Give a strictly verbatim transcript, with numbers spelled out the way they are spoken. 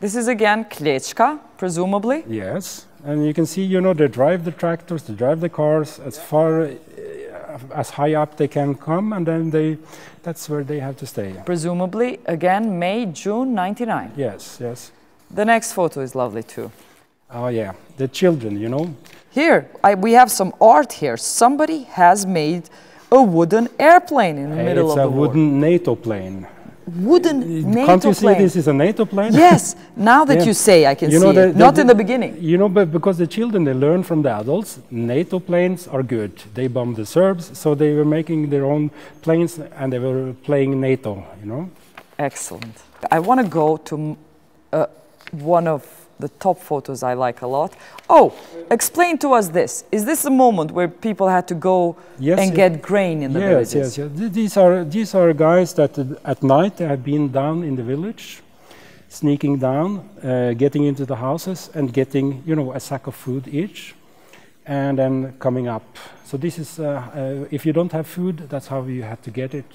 This is again Kleczka, presumably? Yes, and you can see, you know, they drive the tractors, they drive the cars as far, as high up they can come, and then they, that's where they have to stay. Presumably, again, May, June ninety-nine. Yes, yes. The next photo is lovely too. Oh yeah, the children, you know. Here, I, we have some art here. Somebody has made a wooden airplane in the hey, middle of the war. It's a wooden NATO plane. Wooden NATO Can't you plane. See this is a NATO plane? Yes, now that yeah. you say I can you know see the, it. The, Not the, in the beginning. You know, but because the children, they learn from the adults, NATO planes are good. They bombed the Serbs, so they were making their own planes and they were playing NATO, you know? Excellent. I want to go to uh, one of the top photos I like a lot. Oh, explain to us this. Is this a moment where people had to go yes, and get it, grain in the yes, villages? Yes, yes, yes. These are, these are guys that uh, at night they have been down in the village, sneaking down, uh, getting into the houses and getting, you know, a sack of food each and then coming up. So this is, uh, uh, if you don't have food, that's how you have to get it.